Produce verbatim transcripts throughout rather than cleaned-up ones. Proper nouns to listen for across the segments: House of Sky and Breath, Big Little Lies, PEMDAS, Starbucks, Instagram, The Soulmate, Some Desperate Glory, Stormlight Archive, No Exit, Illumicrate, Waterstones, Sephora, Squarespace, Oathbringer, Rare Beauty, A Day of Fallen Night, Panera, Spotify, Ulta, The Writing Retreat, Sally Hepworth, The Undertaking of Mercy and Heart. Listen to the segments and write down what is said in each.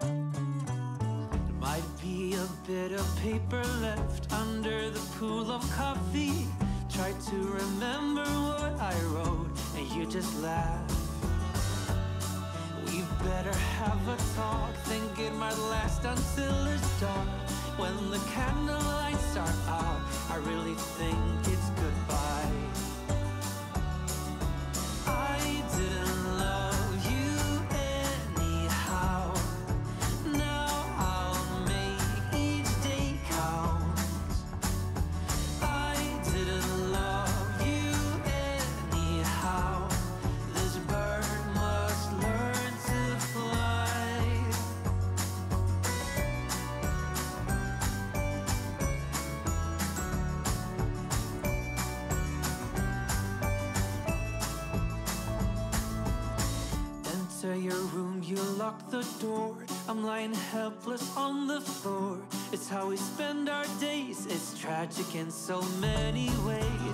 There might be a bit of paper left under the pool of coffee. Try to remember what I wrote, and you just laugh. We better have a talk, think it might last until it's dark. When the candle lights are out, I really think it's goodbye. I didn't love you anyhow. Now I'll make each day count. I didn't love you anyhow. This bird must learn to fly. Enter your room, you lock the door. I'm lying helpless on the floor. It's how we spend our days. It's tragic in so many ways.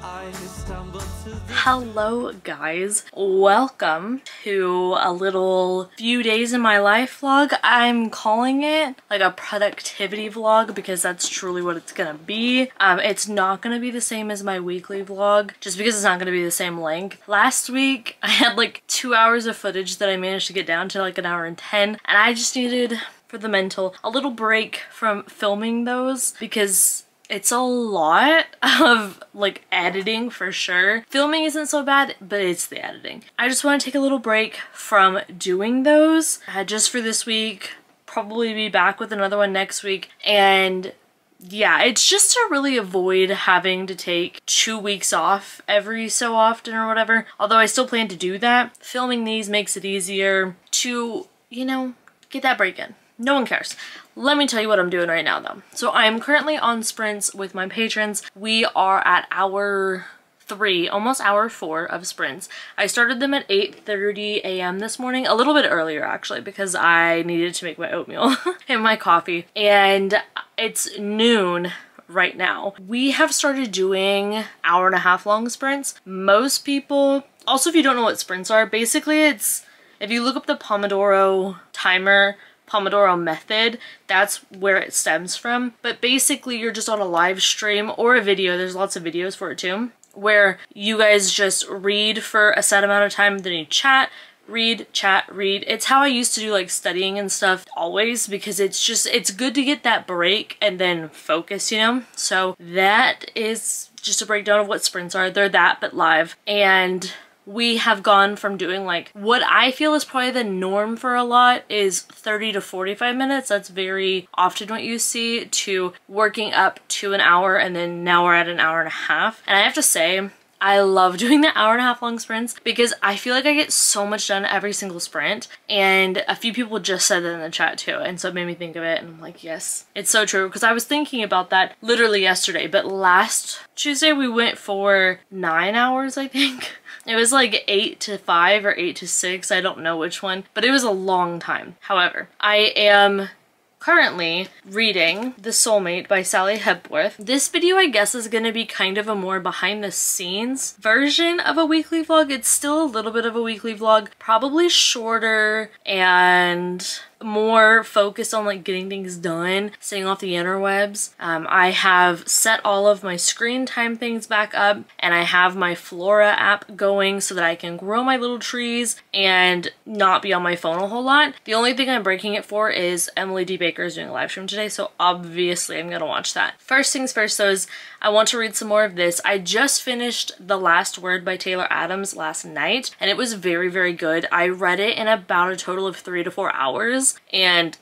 I stumbled to the... Hello guys, welcome to a little few days in my life vlog. I'm calling it like a productivity vlog because that's truly what it's gonna be. Um, it's not gonna be the same as my weekly vlog just because it's not gonna be the same length. Last week I had like two hours of footage that I managed to get down to like an hour and ten, and I just needed, for the mental, a little break from filming those because it's a lot of like editing for sure. Filming isn't so bad, but it's the editing. I just want to take a little break from doing those uh, just for this week. Probably be back with another one next week. And yeah, it's just to really avoid having to take two weeks off every so often or whatever. Although I still plan to do that. Filming these makes it easier to, you know, get that break in. No one cares. Let me tell you what I'm doing right now though. So I'm currently on sprints with my patrons. We are at hour three, almost hour four of sprints. I started them at eight thirty a m this morning, a little bit earlier actually, because I needed to make my oatmeal and my coffee, and it's noon right now. We have started doing hour and a half long sprints. Most people, also if you don't know what sprints are, basically it's, if you look up the Pomodoro timer, Pomodoro method, that's where it stems from. But basically you're just on a live stream or a video, there's lots of videos for it too, where you guys just read for a set amount of time, then you chat, read, chat, read. It's how I used to do like studying and stuff always, because it's just, it's good to get that break and then focus, you know? So that is just a breakdown of what sprints are. They're that, but live. And we have gone from doing like what I feel is probably the norm for a lot is thirty to forty-five minutes. That's very often what you see, to working up to an hour, and then now we're at an hour and a half. And I have to say, I love doing the hour and a half long sprints because I feel like I get so much done every single sprint. And a few people just said that in the chat too, and so it made me think of it, and I'm like, yes, it's so true, because I was thinking about that literally yesterday. But last Tuesday we went for nine hours, I think. It was like eight to five or eight to six, I don't know which one, but it was a long time. However, I am currently reading The Soulmate by Sally Hepworth. This video, I guess, is going to be kind of a more behind the scenes version of a weekly vlog. It's still a little bit of a weekly vlog, probably shorter and more focused on like getting things done, staying off the interwebs. Um, I have set all of my screen time things back up, and I have my Flora app going so that I can grow my little trees and not be on my phone a whole lot. The only thing I'm breaking it for is Emily D. Baker is doing a live stream today, so obviously I'm gonna watch that. First things first though is I want to read some more of this. I just finished The Last Word by Taylor Adams last night, and it was very, very good. I read it in about a total of three to four hours. And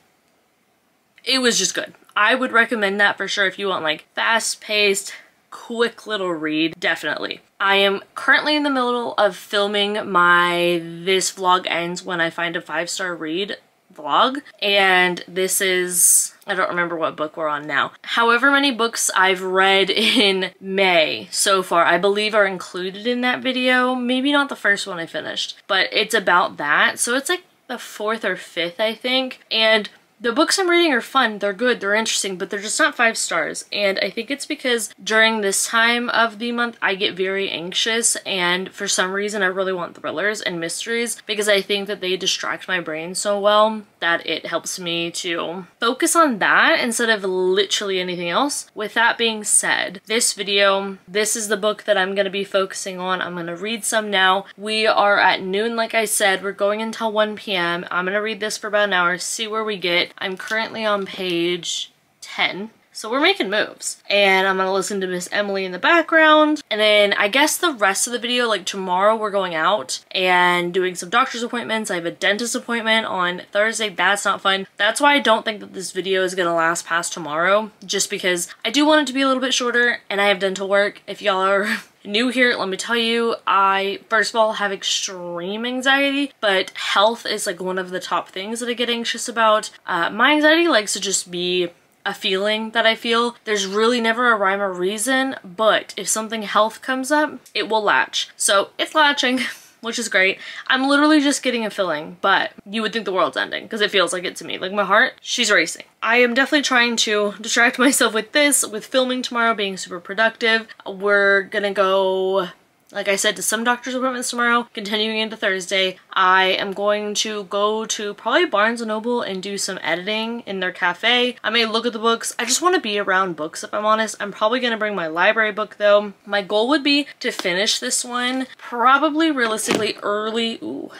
it was just good. I would recommend that for sure if you want like fast-paced, quick little read, definitely. I am currently in the middle of filming my This Vlog Ends When I Find a Five-Star Read vlog, and this is, I don't remember what book we're on now. However many books I've read in May so far, I believe are included in that video. Maybe not the first one I finished, but it's about that. So it's like the fourth or fifth, I think. And the books I'm reading are fun, they're good, they're interesting, but they're just not five stars. And I think it's because during this time of the month, I get very anxious, and for some reason I really want thrillers and mysteries because I think that they distract my brain so well that it helps me to focus on that instead of literally anything else. With that being said, this video, this is the book that I'm going to be focusing on. I'm going to read some now. We are at noon, like I said. We're going until one p m I'm going to read this for about an hour, see where we get. I'm currently on page ten. So we're making moves, and I'm gonna listen to Miss Emily in the background. And then I guess the rest of the video, like tomorrow we're going out and doing some doctor's appointments. I have a dentist appointment on Thursday. That's not fun. That's why I don't think that this video is gonna last past tomorrow, just because I do want it to be a little bit shorter and I have dental work. If y'all are new here, let me tell you, I first of all have extreme anxiety, but health is like one of the top things that I get anxious about. Uh, my anxiety likes to just be a feeling that I feel. There's really never a rhyme or reason, but if something health comes up, it will latch. So it's latching, which is great. I'm literally just getting a filling, but you would think the world's ending because it feels like it to me. Like my heart, she's racing. I am definitely trying to distract myself with this, with filming tomorrow, being super productive. We're gonna go, like I said, to some doctor's appointments tomorrow, continuing into Thursday. I am going to go to probably Barnes and Noble and do some editing in their cafe. I may look at the books. I just want to be around books, if I'm honest. I'm probably going to bring my library book, though. My goal would be to finish this one probably realistically early... Ooh.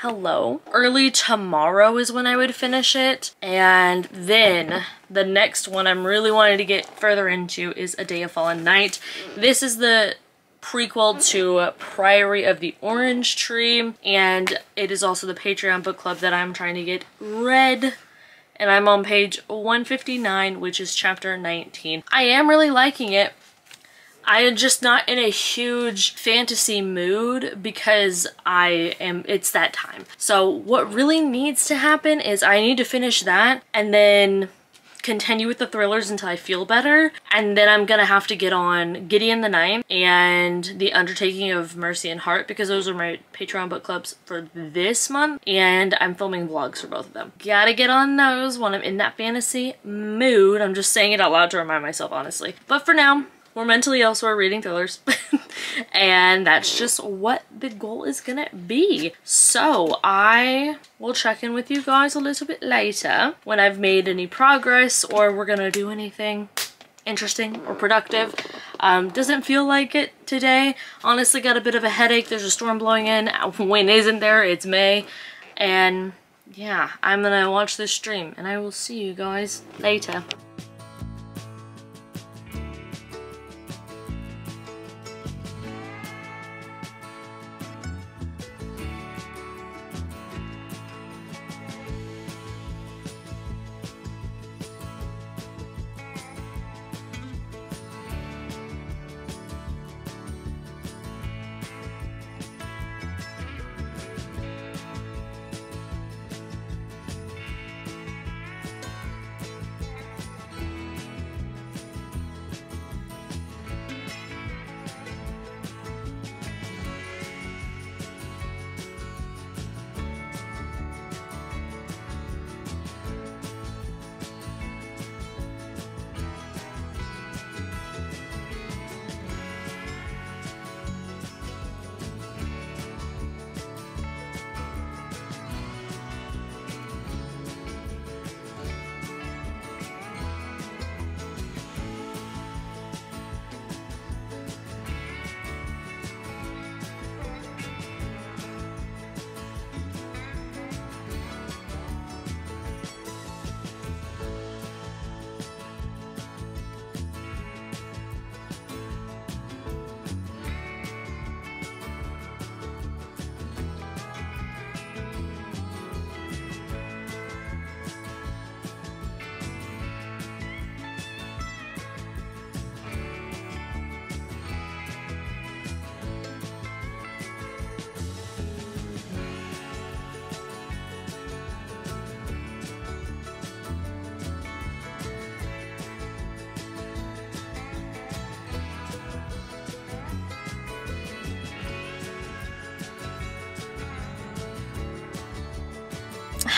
Hello. Early tomorrow is when I would finish it. And then the next one I'm really wanting to get further into is A Day of Fallen Night. This is the prequel to Priory of the Orange Tree, and it is also the Patreon book club that I'm trying to get read, and I'm on page one fifty-nine, which is chapter nineteen. I am really liking it. I am just not in a huge fantasy mood because I am, it's that time. So what really needs to happen is I need to finish that and then continue with the thrillers until I feel better, and then I'm gonna have to get on Gideon the Ninth and The Undertaking of Mercy and Heart, because those are my Patreon book clubs for this month, and I'm filming vlogs for both of them. Gotta get on those when I'm in that fantasy mood. I'm just saying it out loud to remind myself, honestly. But for now, we're mentally elsewhere reading thrillers, and that's just what the goal is gonna be. So I will check in with you guys a little bit later when I've made any progress or we're gonna do anything interesting or productive. Um, doesn't feel like it today. Honestly, got a bit of a headache. There's a storm blowing in. When isn't there? It's May. And yeah, I'm gonna watch this stream, and I will see you guys later.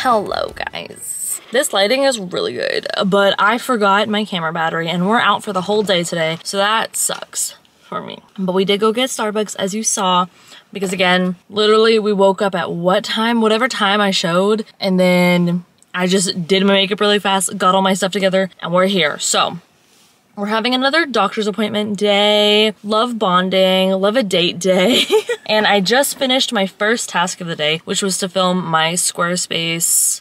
Hello guys. This lighting is really good, but I forgot my camera battery and we're out for the whole day today, so that sucks for me. But we did go get Starbucks, as you saw, because again, literally we woke up at what time, whatever time I showed, and then I just did my makeup really fast, got all my stuff together, and we're here. So we're having another doctor's appointment day. Love bonding, love a date day. And I just finished my first task of the day, which was to film my Squarespace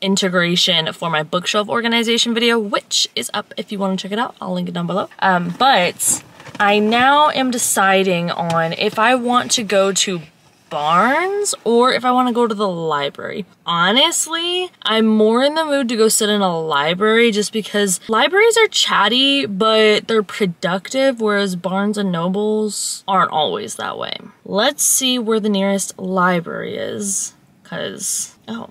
integration for my bookshelf organization video, which is up if you want to check it out. I'll link it down below. Um, but I now am deciding on if I want to go to Barnes or if I want to go to the library. Honestly, I'm more in the mood to go sit in a library just because libraries are chatty, but they're productive, whereas Barnes and Nobles aren't always that way. Let's see where the nearest library is, because, oh,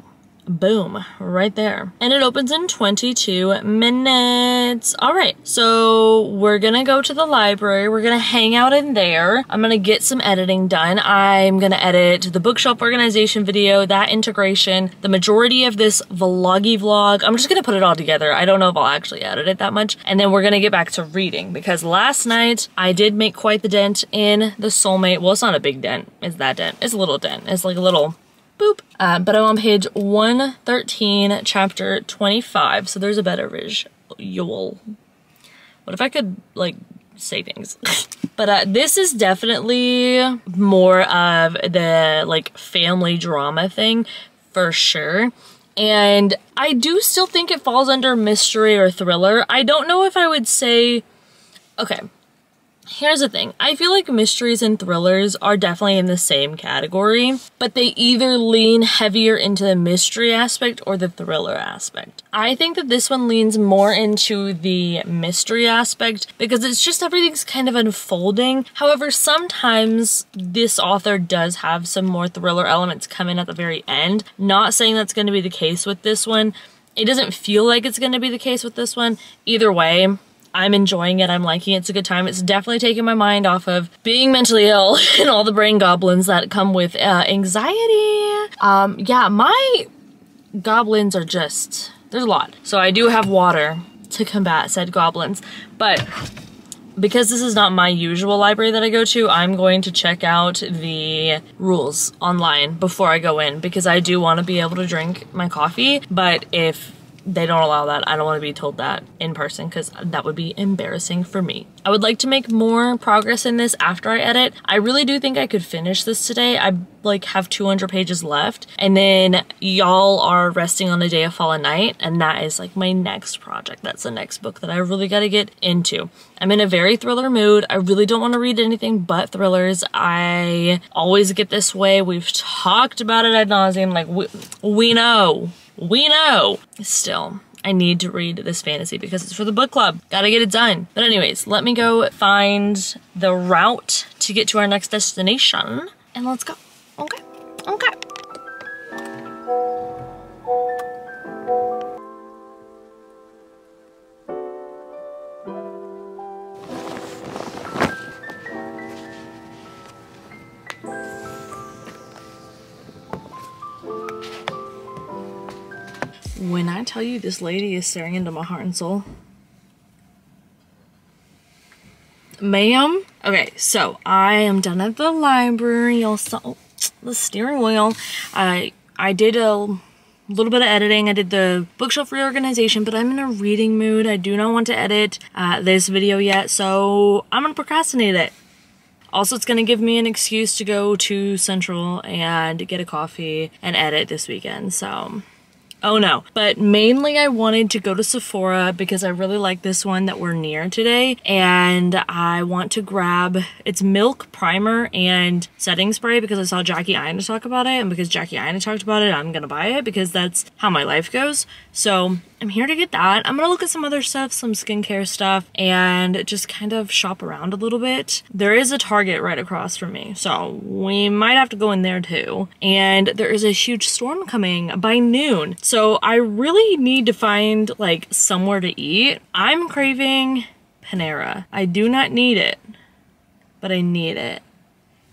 boom, right there. And it opens in twenty-two minutes. All right, so we're gonna go to the library. We're gonna hang out in there. I'm gonna get some editing done. I'm gonna edit the bookshelf organization video, that integration, the majority of this vloggy vlog. I'm just gonna put it all together. I don't know if I'll actually edit it that much. And then we're gonna get back to reading, because last night I did make quite the dent in The Soulmate. Well, it's not a big dent. It's that dent. It's a little dent. It's like a little boop. Uh, but I'm on page one thirteen, chapter twenty-five. So there's a better visual. What if I could like say things? But uh, this is definitely more of the like family drama thing for sure. And I do still think it falls under mystery or thriller. I don't know if I would say, okay, here's the thing. I feel like mysteries and thrillers are definitely in the same category, but they either lean heavier into the mystery aspect or the thriller aspect. I think that this one leans more into the mystery aspect because it's just everything's kind of unfolding. However, sometimes this author does have some more thriller elements come in at the very end. Not saying that's going to be the case with this one. It doesn't feel like it's going to be the case with this one. Either way, I'm enjoying it, I'm liking it, it's a good time. It's definitely taking my mind off of being mentally ill and all the brain goblins that come with uh, anxiety. Um, yeah, my goblins are just, there's a lot. So I do have water to combat said goblins, but because this is not my usual library that I go to, I'm going to check out the rules online before I go in because I do want to be able to drink my coffee, but if they don't allow that, I don't want to be told that in person because that would be embarrassing for me. I would like to make more progress in this after I edit. I really do think I could finish this today. I like have two hundred pages left, and then y'all are resting on A Day of Fallen Night, and that is like my next project. That's the next book that I really got to get into. I'm in a very thriller mood. I really don't want to read anything but thrillers. I always get this way. We've talked about it ad nauseum. Like we, we know. We know. Still, I need to read this fantasy because it's for the book club. Gotta get it done. But anyways, let me go find the route to get to our next destination and let's go. Okay, okay. When I tell you this lady is staring into my heart and soul. Ma'am? Okay, so I am done at the library. Y'all saw oh, the steering wheel. I, I did a little bit of editing. I did the bookshelf reorganization, but I'm in a reading mood. I do not want to edit uh, this video yet, so I'm gonna procrastinate it. Also, it's gonna give me an excuse to go to Central and get a coffee and edit this weekend, so. Oh no, but mainly I wanted to go to Sephora because I really like this one that we're near today, and I want to grab, it's Milk primer and setting spray because I saw Jackie Aina talk about it, and because Jackie Aina talked about it, I'm gonna buy it because that's how my life goes. So I'm here to get that. I'm gonna look at some other stuff, some skincare stuff, and just kind of shop around a little bit. There is a Target right across from me, so we might have to go in there too. And there is a huge storm coming by noon, so I really need to find like somewhere to eat. I'm craving Panera. I do not need it, but I need it.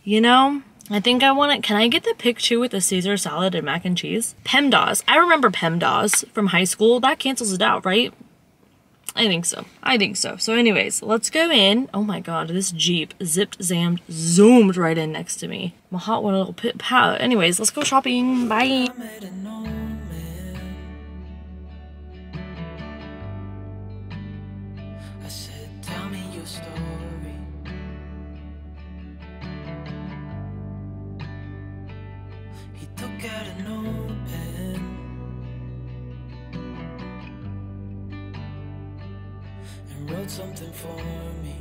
You know? I think I want it. Can I get the pick two with a Caesar salad and mac and cheese? PEMDAS. I remember PEMDAS from high school. That cancels it out, right? I think so. I think so. So anyways, let's go in. Oh my God, this Jeep zipped, zammed, zoomed right in next to me. My hot one little pit pow. Anyways, let's go shopping. Bye. wrote something for me.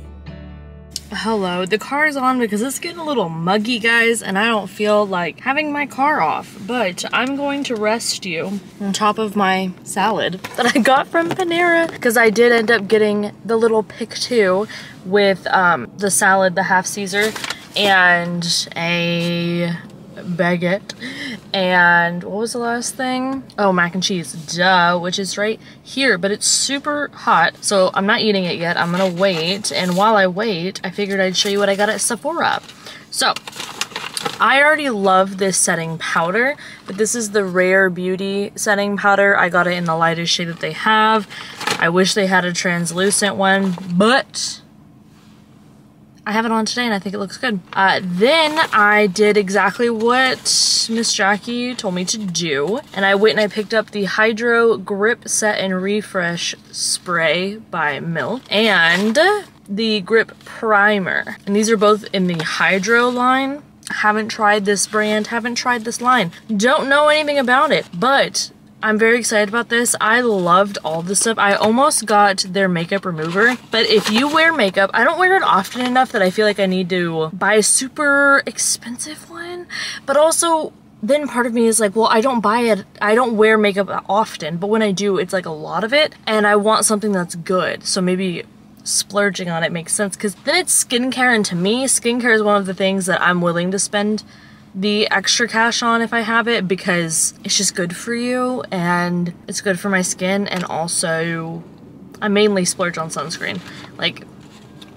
Hello, the car is on because it's getting a little muggy, guys, and I don't feel like having my car off, but I'm going to rest you on top of my salad that I got from Panera, because I did end up getting the little pick two with um, the salad, the half Caesar, and a baguette, and what was the last thing? Oh, mac and cheese, duh, which is right here, but it's super hot, so I'm not eating it yet. I'm gonna wait, and while I wait, I figured I'd show you what I got at Sephora. So, I already love this setting powder, but this is the Rare Beauty setting powder. I got it in the lightest shade that they have. I wish they had a translucent one, but I have it on today and I think it looks good. Uh, then I did exactly what Miss Jackie told me to do, and I went and I picked up the Hydro Grip Set and Refresh Spray by Milk and the Grip Primer. And these are both in the Hydro line. Haven't tried this brand, haven't tried this line. Don't know anything about it, but I'm very excited about this. I loved all this stuff. I almost got their makeup remover, but if you wear makeup, I don't wear it often enough that I feel like I need to buy a super expensive one, but also then part of me is like, well, I don't buy it. I don't wear makeup often, but when I do, it's like a lot of it, and I want something that's good. So maybe splurging on it makes sense, because then it's skincare, and to me, skincare is one of the things that I'm willing to spend the extra cash on if I have it, because it's just good for you and it's good for my skin. And also I mainly splurge on sunscreen. Like,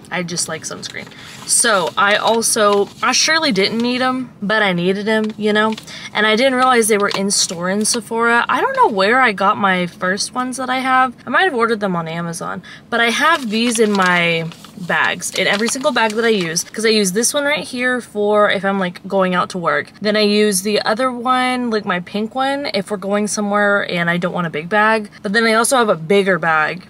I just like sunscreen. So I also, I surely didn't need them, but I needed them, you know? And I didn't realize they were in store in Sephora. I don't know where I got my first ones that I have. I might have ordered them on Amazon, but I have these in my bags, in every single bag that I use, because I use this one right here for if I'm like going out to work. Then I use the other one, like my pink one, if we're going somewhere and I don't want a big bag. But then I also have a bigger bag,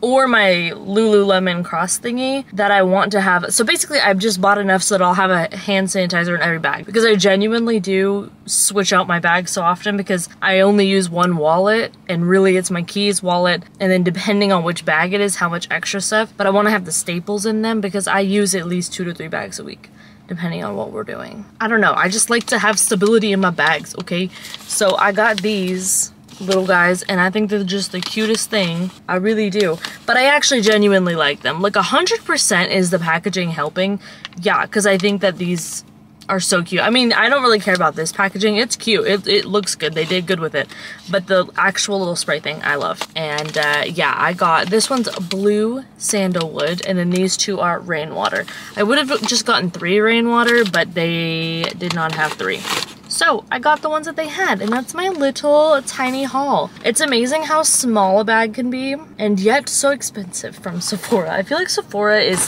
or my Lululemon cross thingy that I want to have. So basically I've just bought enough so that I'll have a hand sanitizer in every bag, because I genuinely do switch out my bags so often, because I only use one wallet, and really it's my keys, wallet, and then depending on which bag it is, how much extra stuff. But I want to have the staples in them, because I use at least two to three bags a week, depending on what we're doing. I don't know, I just like to have stability in my bags, okay? So I got these little guys, and I think they're just the cutest thing. I really do. But I actually genuinely like them. Like, one hundred percent is the packaging helping. Yeah, because I think that these are so cute. I mean, I don't really care about this packaging. It's cute. It, it looks good. They did good with it. But the actual little spray thing, I love. And uh, yeah, I got, this one's blue sandalwood, and then these two are rainwater. I would have just gotten three rainwater, but they did not have three. So I got the ones that they had, and that's my little tiny haul. It's amazing how small a bag can be, and yet so expensive from Sephora. I feel like Sephora is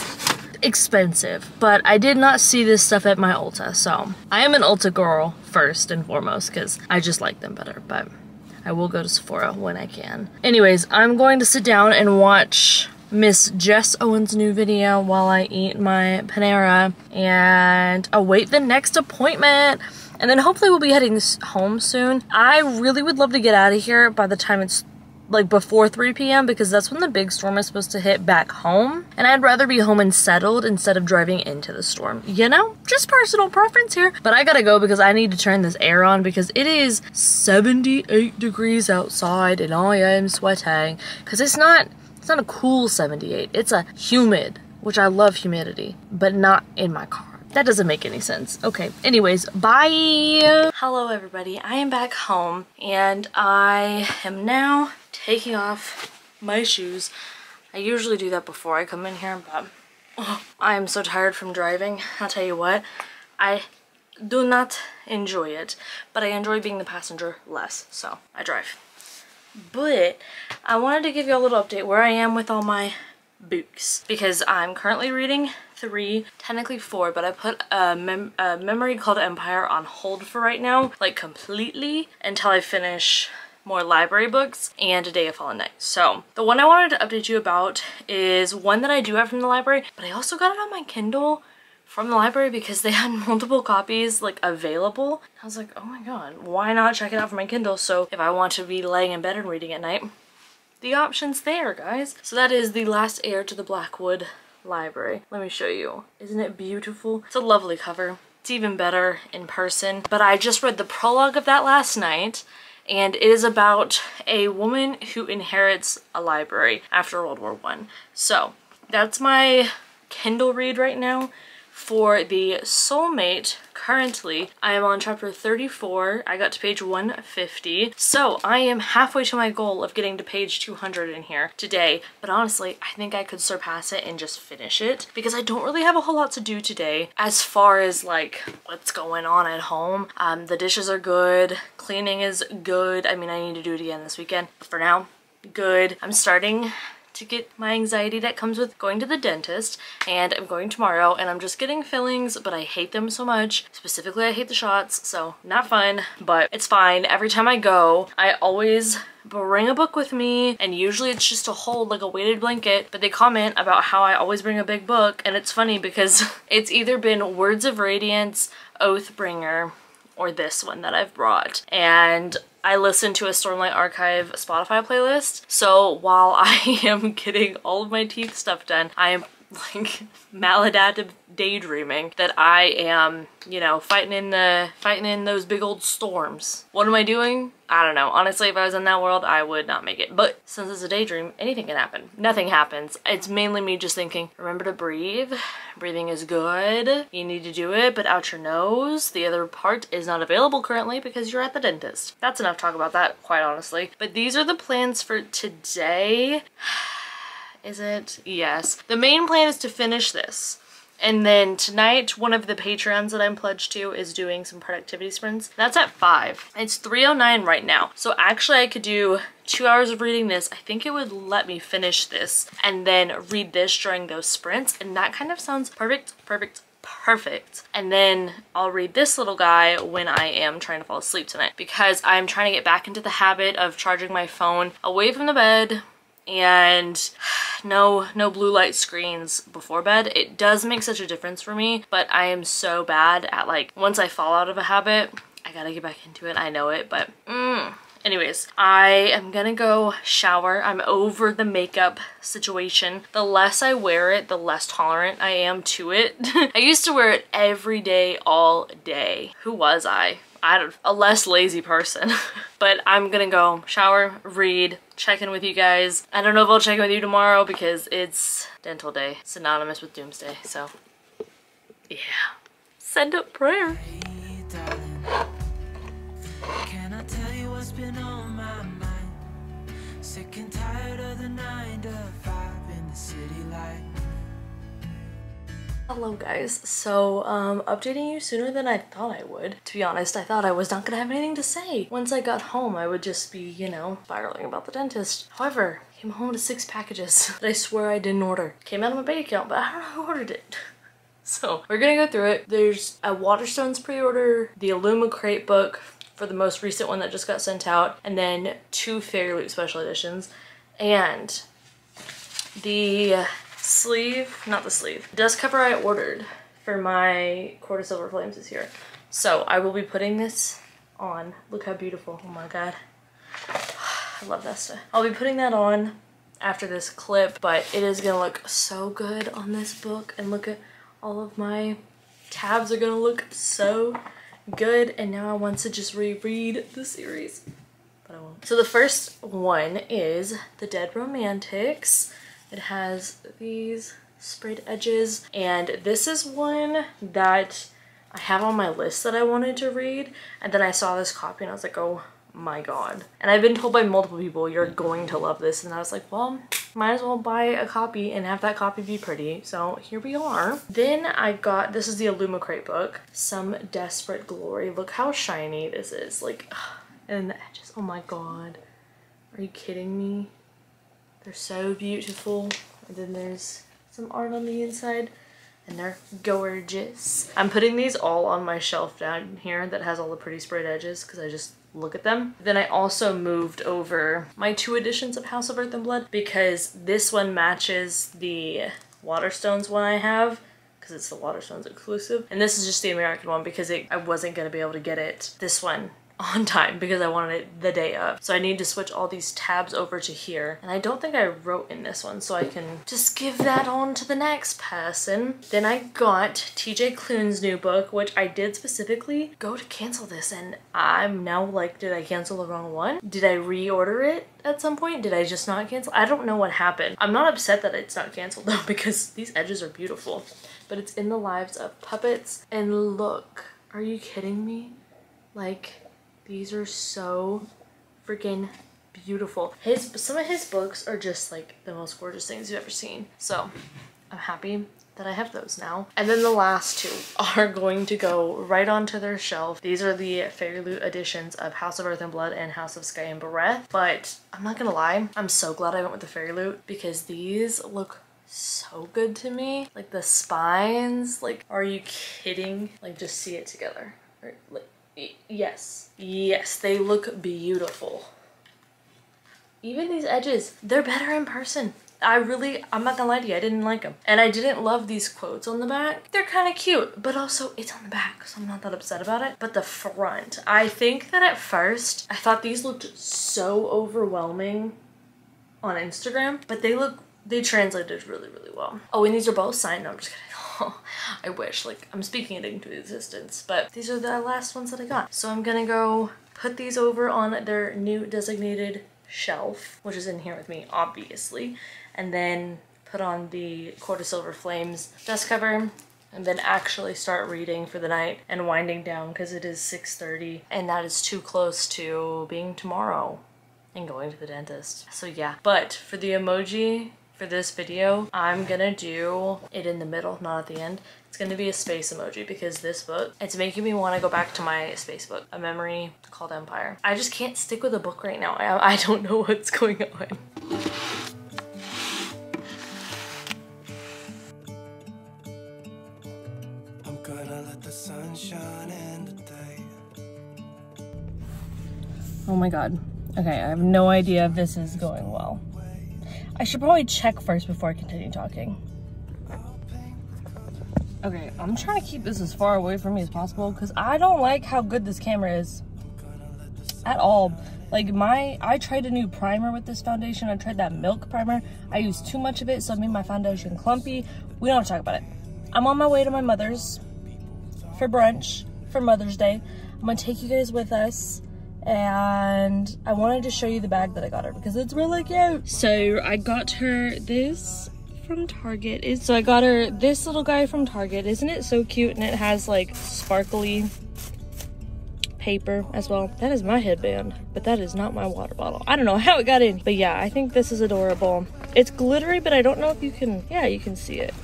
expensive, but I did not see this stuff at my Ulta. So I am an Ulta girl first and foremost, because I just like them better, but I will go to Sephora when I can. Anyways, I'm going to sit down and watch Miss Jess Owen's new video while I eat my Panera and await the next appointment. And then hopefully we'll be heading home soon. I really would love to get out of here by the time it's like before three p m because that's when the big storm is supposed to hit back home. And I'd rather be home and settled instead of driving into the storm, you know? Just personal preference here. But I gotta go because I need to turn this air on, because it is seventy-eight degrees outside and I am sweating. Because it's not, it's not a cool seventy-eight, it's a humid, which I love humidity, but not in my car. That doesn't make any sense. Okay, anyways, bye! Hello everybody, I am back home and I am now taking off my shoes. I usually do that before I come in here, but oh, I am so tired from driving. I'll tell you what, I do not enjoy it, but I enjoy being the passenger less, so I drive. But I wanted to give you a little update where I am with all my books, because I'm currently reading three, technically four, but I put a, mem a Memory Called Empire on hold for right now, like completely, until I finish more library books and A Day of Fallen Night. So the one I wanted to update you about is one that I do have from the library, but I also got it on my Kindle from the library because they had multiple copies like available. I was like, oh my god, why not check it out from my Kindle? So if I want to be laying in bed and reading at night, the options there, guys. So that is The Last Heir to the Blackwood library. Let me show you. Isn't it beautiful? It's a lovely cover. It's even better in person. But I just read the prologue of that last night, and it is about a woman who inherits a library after World War One. So that's my Kindle read right now. For The Soulmate, currently, I am on chapter thirty-four. I got to page one fifty. So I am halfway to my goal of getting to page two hundred in here today. But honestly, I think I could surpass it and just finish it because I don't really have a whole lot to do today as far as like what's going on at home. Um, the dishes are good. Cleaning is good. I mean, I need to do it again this weekend. But for now, good. I'm starting to get my anxiety that comes with going to the dentist, and I'm going tomorrow, and I'm just getting fillings, but I hate them so much. Specifically, I hate the shots, so not fun, but it's fine. Every time I go, I always bring a book with me, and usually it's just a hold, like a weighted blanket, but they comment about how I always bring a big book, and it's funny because it's either been Words of Radiance, Oathbringer, or this one that I've brought. And I listen to a Stormlight Archive Spotify playlist, so while I am getting all of my teeth stuff done, I am like maladaptive daydreaming that I am, you know, fighting in the fighting in those big old storms. What am I doing? I don't know. Honestly, if I was in that world, I would not make it. But since it's a daydream, anything can happen. Nothing happens. It's mainly me just thinking, remember to breathe. Breathing is good. You need to do it, but out your nose. The other part is not available currently because you're at the dentist. That's enough talk about that, quite honestly. But these are the plans for today. Is it? Yes. The main plan is to finish this. And then tonight, one of the Patreons that I'm pledged to is doing some productivity sprints. That's at five. It's three oh nine right now. So actually I could do two hours of reading this. I think it would let me finish this and then read this during those sprints. And that kind of sounds perfect, perfect, perfect. And then I'll read this little guy when I am trying to fall asleep tonight, because I'm trying to get back into the habit of charging my phone away from the bed, and no no blue light screens before bed. It does make such a difference for me, but I am so bad at, like, once I fall out of a habit, I gotta get back into it. I know it, but mm. Anyways, I am gonna go shower. I'm over the makeup situation. The less I wear it, the less tolerant I am to it. I used to wear it every day, all day. Who was I? I don't, a less lazy person. But I'm gonna go shower, read, check in with you guys. I don't know if I'll check in with you tomorrow because it's dental day, synonymous with doomsday. So yeah, send up prayer. Hey, darling, can I tell you what's been on my mind? Sick and tired of the nine to five in the city light. Hello guys, so um updating you sooner than I thought I would. To be honest, I thought I was not gonna have anything to say. Once I got home, I would just be, you know, spiraling about the dentist. However, I came home to six packages that I swear I didn't order. Came out of my bank account, but I don't know who ordered it. So we're gonna go through it. There's a Waterstones pre-order, the Illumicrate book for the most recent one that just got sent out, and then two Fairyloot special editions, and the sleeve, not the sleeve, dust cover I ordered for my Court of Silver Flames is here. So I will be putting this on. Look how beautiful. Oh my god. I love that stuff. I'll be putting that on after this clip, but it is gonna look so good on this book, and look at all of my tabs are gonna look so good. And now I want to just reread the series, but I won't. So the first one is The Dead Romantics. It has these sprayed edges, and this is one that I have on my list that I wanted to read, and then I saw this copy and I was like, oh my god. And I've been told by multiple people, you're going to love this, and I was like, well, might as well buy a copy and have that copy be pretty, so here we are. Then I got, this is the Illumicrate book, Some Desperate Glory. Look how shiny this is, like, and the edges, oh my god. Are you kidding me? They're so beautiful. And then there's some art on the inside, and they're gorgeous. I'm putting these all on my shelf down here that has all the pretty sprayed edges because I just look at them. Then I also moved over my two editions of House of Earth and Blood because this one matches the Waterstones one I have, because it's the Waterstones exclusive. And this is just the American one because it, I wasn't going to be able to get it, this one, on time because I wanted it the day of. So I need to switch all these tabs over to here. And I don't think I wrote in this one, so I can just give that on to the next person. Then I got T J Klune's new book, which I did specifically go to cancel this. And I'm now like, did I cancel the wrong one? Did I reorder it at some point? Did I just not cancel? I don't know what happened. I'm not upset that it's not canceled though, because these edges are beautiful. But it's In the Lives of Puppets. And look, are you kidding me? Like, these are so freaking beautiful. His some of his books are just like the most gorgeous things you've ever seen. So I'm happy that I have those now. And then the last two are going to go right onto their shelf. These are the Fairyloot editions of House of Earth and Blood and House of Sky and Breath. But I'm not gonna lie, I'm so glad I went with the Fairyloot because these look so good to me. Like the spines, like, are you kidding? Like, just see it together. Or, like, yes, yes, they look beautiful. Even these edges, they're better in person. I really, I'm not gonna lie to you, I didn't like them. And I didn't love these quotes on the back. They're kind of cute, but also it's on the back, so I'm not that upset about it. But the front, I think that at first, I thought these looked so overwhelming on Instagram, but they look, they translated really, really well. Oh, and these are both signed. No, I'm just kidding. I wish, like, I'm speaking it into existence, but these are the last ones that I got. So I'm gonna go put these over on their new designated shelf, which is in here with me, obviously, and then put on the Court of Silver Flames dust cover, and then actually start reading for the night and winding down because it is six thirty, and that is too close to being tomorrow and going to the dentist. So yeah, but for the emoji, for this video, I'm gonna do it in the middle, not at the end. It's gonna be a space emoji because this book, it's making me wanna go back to my space book, A Memory Called Empire. I just can't stick with a book right now. I, I don't know what's going on. I'm gonna let the sun shine in the day. Oh my God. Okay, I have no idea if this is going well. I should probably check first before I continue talking. Okay, I'm trying to keep this as far away from me as possible because I don't like how good this camera is at all. Like my, I tried a new primer with this foundation. I tried that Milk primer. I used too much of it, so it made my foundation clumpy. We don't have to talk about it. I'm on my way to my mother's for brunch for Mother's Day. I'm gonna take you guys with us. And I wanted to show you the bag that I got her because it's really cute. So I got her this from Target. So I got her this little guy from Target. Isn't it so cute? And it has like sparkly paper as well. That is my headband, but that is not my water bottle. I don't know how it got in, but yeah, I think this is adorable. It's glittery, but I don't know if you can, yeah, you can see it.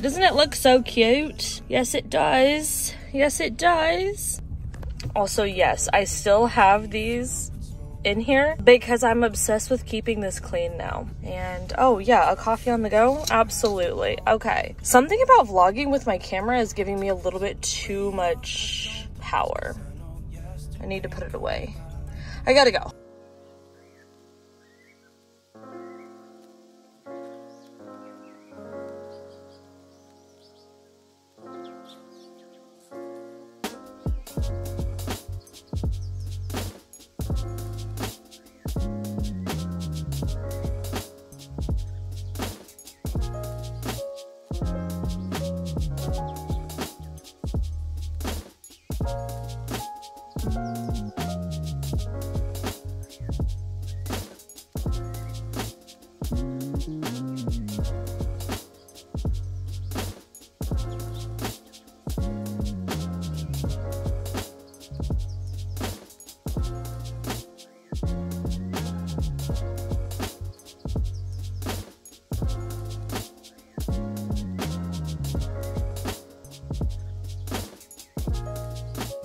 Doesn't it look so cute? Yes, it does. Yes, it does. Also, yes, I still have these in here because I'm obsessed with keeping this clean now. And oh yeah, a coffee on the go? Absolutely. Okay. Something about vlogging with my camera is giving me a little bit too much power. I need to put it away. I gotta go.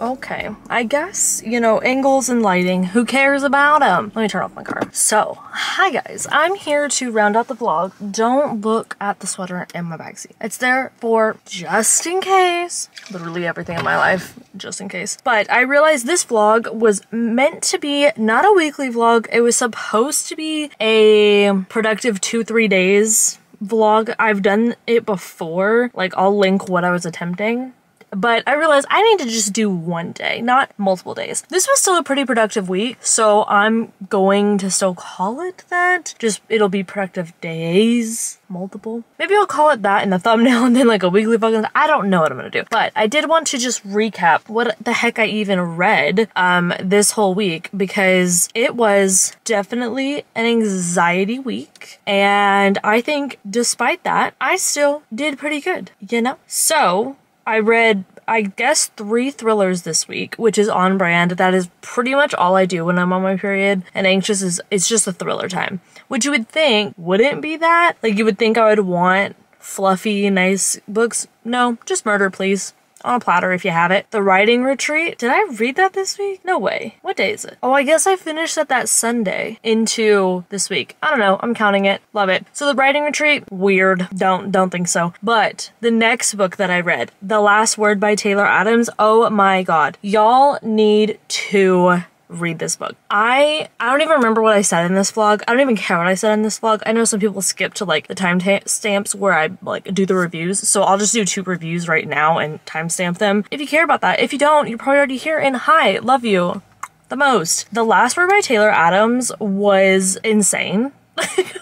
Okay, I guess, you know, angles and lighting, who cares about them? Let me turn off my car. So, hi guys, I'm here to round out the vlog. Don't look at the sweater in my backseat. It's there for just in case. Literally everything in my life, just in case. But I realized this vlog was meant to be not a weekly vlog. It was supposed to be a productive two, three days vlog. I've done it before. Like, I'll link what I was attempting. but I realized I need to just do one day, not multiple days. This was still a pretty productive week, so I'm going to still call it that. Just, it'll be productive days, multiple. Maybe I'll call it that in the thumbnail and then like a weekly vlog. I don't know what I'm gonna do, but I did want to just recap what the heck I even read um, this whole week, because it was definitely an anxiety week, and I think despite that, I still did pretty good, you know? So I read, I guess, three thrillers this week, which is on brand. That is pretty much all I do when I'm on my period and anxious, is it's just a thriller time, which you would think wouldn't be that. Like, you would think I would want fluffy, nice books. No, just murder, please. On a platter if you have it. The Writing Retreat. Did I read that this week? No way. What day is it? Oh, I guess I finished that that Sunday into this week. I don't know. I'm counting it. Love it. So The Writing Retreat, weird. Don't, don't think so. But the next book that I read, The Last Word by Taylor Adams. Oh my God. Y'all need to read this book. I I don't even remember what I said in this vlog. I don't even care what I said in this vlog. I know some people skip to like the time stamps where I like do the reviews, so I'll just do two reviews right now and timestamp them if you care about that. If you don't, you're probably already here, and hi, love you the most. The Last Word by Taylor Adams was insane.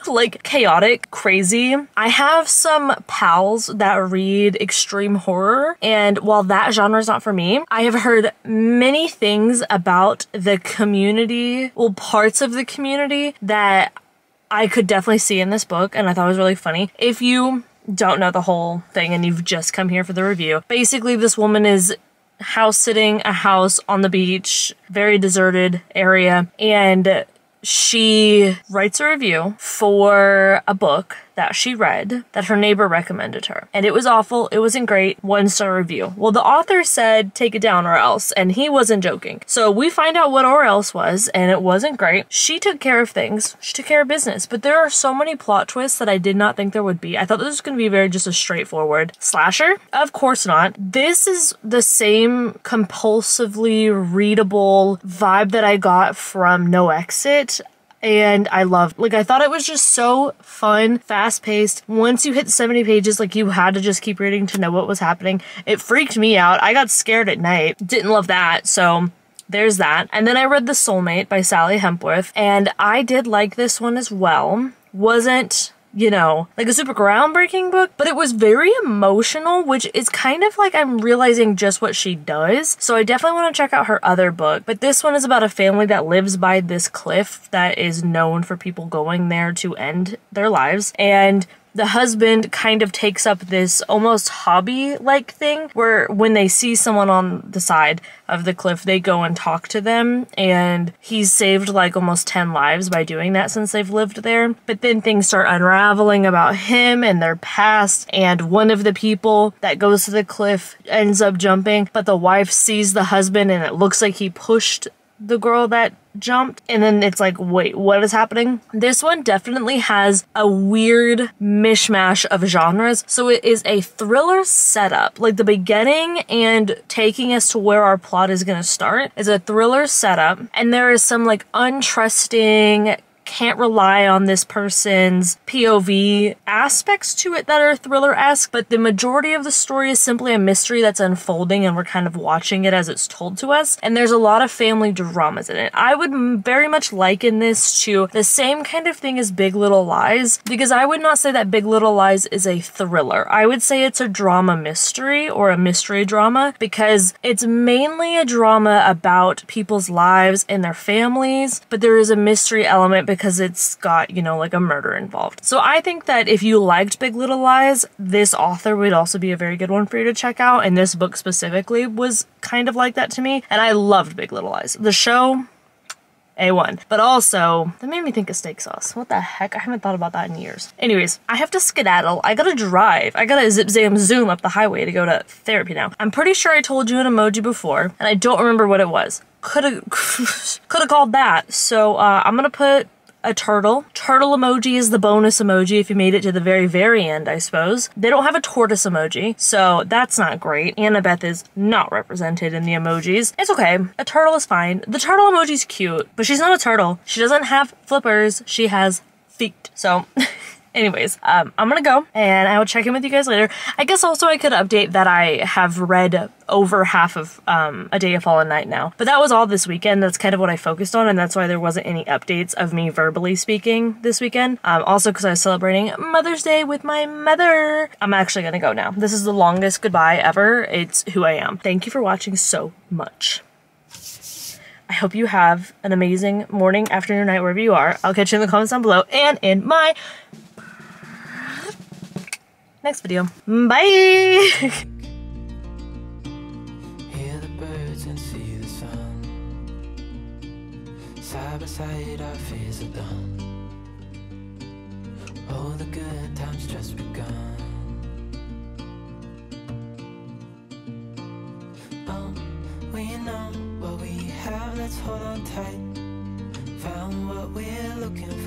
Like, chaotic, crazy. I have some pals that read extreme horror, and while that genre is not for me, I have heard many things about the community, well, parts of the community that I could definitely see in this book, and I thought it was really funny. If you don't know the whole thing and you've just come here for the review, basically this woman is house sitting a house on the beach, very deserted area, and she writes a review for a book that she read that her neighbor recommended her. And it was awful. It wasn't great. One-star review. Well, the author said, take it down or else. And he wasn't joking. So we find out what or else was, and it wasn't great. She took care of things. She took care of business. But there are so many plot twists that I did not think there would be. I thought this was going to be very just a straightforward slasher. Of course not. This is the same compulsively readable vibe that I got from No Exit. And I loved, like, I thought it was just so fun, fast paced. Once you hit seventy pages, like, you had to just keep reading to know what was happening. It freaked me out. I got scared at night. Didn't love that. So there's that. And then I read The Soulmate by Sally Hepworth, and I did like this one as well. Wasn't, you know, like a super groundbreaking book, but it was very emotional, which is kind of like I'm realizing just what she does. So I definitely want to check out her other book, but this one is about a family that lives by this cliff that is known for people going there to end their lives. And the husband kind of takes up this almost hobby-like thing where when they see someone on the side of the cliff, they go and talk to them, and he's saved like almost ten lives by doing that since they've lived there. But then things start unraveling about him and their past, and one of the people that goes to the cliff ends up jumping, but the wife sees the husband and it looks like he pushed the girl that jumped, and then it's like, wait, what is happening? This one definitely has a weird mishmash of genres. So it is a thriller setup, like the beginning and taking us to where our plot is going to start is a thriller setup, and there is some like untrusting, can't rely on this person's P O V aspects to it that are thriller-esque, but the majority of the story is simply a mystery that's unfolding, and we're kind of watching it as it's told to us, and there's a lot of family dramas in it. I would very much liken this to the same kind of thing as Big Little Lies, because I would not say that Big Little Lies is a thriller. I would say it's a drama mystery or a mystery drama, because it's mainly a drama about people's lives and their families, but there is a mystery element because because it's got, you know, like a murder involved. So I think that if you liked Big Little Lies, this author would also be a very good one for you to check out, and this book specifically was kind of like that to me, and I loved Big Little Lies. The show, A one. But also, that made me think of steak sauce. What the heck? I haven't thought about that in years. Anyways, I have to skedaddle. I gotta drive. I gotta zip zam zoom up the highway to go to therapy now. I'm pretty sure I told you an emoji before, and I don't remember what it was. Could've, could've called that. So uh, I'm gonna put a turtle. Turtle emoji is the bonus emoji if you made it to the very, very end, I suppose. They don't have a tortoise emoji, so that's not great. Annabeth is not represented in the emojis. It's okay. A turtle is fine. The turtle emoji's cute, but she's not a turtle. She doesn't have flippers. She has feet. So anyways, um, I'm gonna go and I will check in with you guys later. I guess also I could update that I have read over half of um, A Day of Fallen Night now. But that was all this weekend. That's kind of what I focused on, and that's why there wasn't any updates of me verbally speaking this weekend. Um, also because I was celebrating Mother's Day with my mother. I'm actually gonna go now. This is the longest goodbye ever. It's who I am. Thank you for watching so much. I hope you have an amazing morning, afternoon, night, wherever you are. I'll catch you in the comments down below and in my next video. Bye! Hear the birds and see the sun. Side by side our fears are done. All the good times just begun. Oh, we know what we have, let's hold on tight. Found what we're looking for.